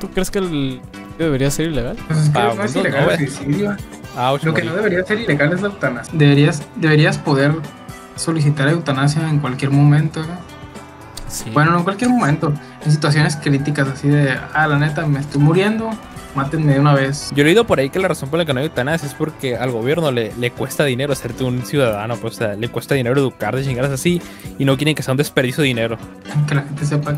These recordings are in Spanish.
¿Tú crees que el debería ser ilegal? Pues creo que no es ilegal el suicidio. Lo que no debería ser ilegal es la eutanasia. Deberías poder solicitar eutanasia en cualquier momento, ¿no? Sí. Bueno, no en cualquier momento, en situaciones críticas, así de, la neta, me estoy muriendo, mátenme de una vez. Yo he leído por ahí que la razón por la que no hay eutanasia es porque al gobierno le cuesta dinero hacerte un ciudadano, pues, o sea, le cuesta dinero educar de chingadas así, y no quieren que sea un desperdicio de dinero. Que la gente sepa,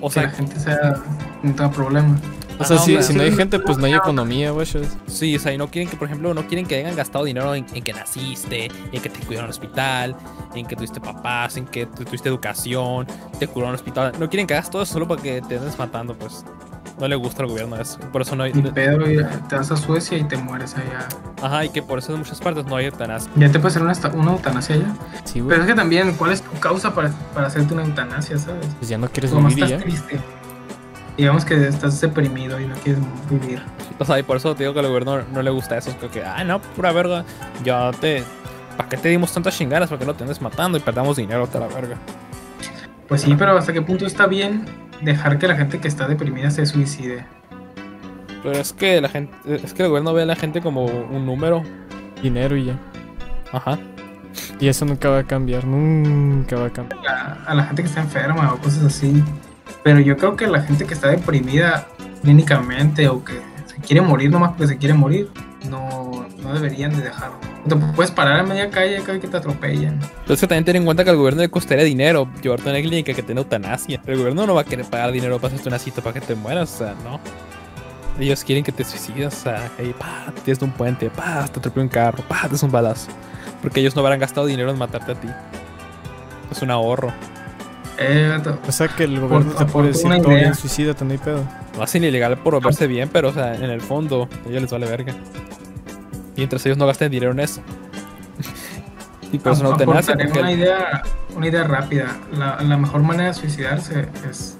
o sea, que la gente sea, no tenga problema. O sea, si no hay gente, pues no hay economía, güey. Sí, o sea, y no quieren que, por ejemplo, no quieren que hayan gastado dinero en que naciste, en que te cuidaron en el hospital, en que tuviste papás, en que tuviste educación, te curaron en el hospital. No quieren que hagas todo eso solo para que te andes matando, pues. No le gusta al gobierno eso. Por eso no hay... Pedro, te vas a Suecia y te mueres allá. Ajá, y que por eso en muchas partes no hay eutanasia. ¿Ya te puedes hacer una eutanasia allá? Sí, güey. Pero es que también, ¿cuál es tu causa para hacerte una eutanasia, sabes? Pues ya no quieres vivir, estás triste. Digamos que estás deprimido y no quieres vivir. O sea, y por eso te digo que al gobierno no le gusta eso. Es que, no, pura verga. Ya te... ¿Para qué te dimos tantas chingadas? ¿Para qué no te andes matando y perdamos dinero hasta la verga? Pues sí, pero ¿hasta qué punto está bien dejar que la gente que está deprimida se suicide? Pero es que la gente... Es que el gobierno ve a la gente como un número. Dinero y ya. Ajá. Y eso nunca va a cambiar. Nunca va a cambiar. A la gente que está enferma o cosas así... Pero yo creo que la gente que está deprimida clínicamente o que se quiere morir nomás porque se quiere morir, no deberían de dejarlo. Te puedes parar en media calle cada vez que te atropellan. Entonces también ten en cuenta que al gobierno le costaría dinero llevarte a una clínica que tenga eutanasia. El gobierno no va a querer pagar dinero para hacerte una cita para que te mueras, o sea, no. Ellos quieren que te suicidas, o sea, hey, te tiras de un puente, te atropella un carro, te es un balazo. Porque ellos no habrán gastado dinero en matarte a ti. Es un ahorro. O sea que el gobierno te puede decir todo bien, suicídate, no hay pedo. Lo hacen ilegal por verse bien, pero o sea, en el fondo a ellos les vale verga. Mientras ellos no gasten dinero en eso. Y por eso no te nace. Una idea rápida. La mejor manera de suicidarse es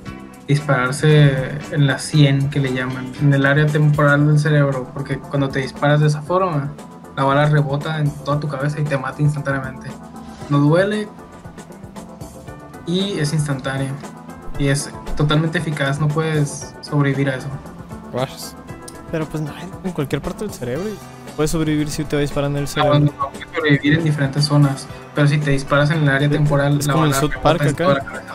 dispararse en la sien, que le llaman, en el área temporal del cerebro, porque cuando te disparas de esa forma, la bala rebota en toda tu cabeza y te mata instantáneamente. No duele. Y es instantáneo. Y es totalmente eficaz, no puedes sobrevivir a eso. Pero pues no, en cualquier parte del cerebro puedes sobrevivir si te va disparando en el cerebro. No, puedes sobrevivir en diferentes zonas. Pero si te disparas en el área temporal, la bala rebota en toda la cabeza.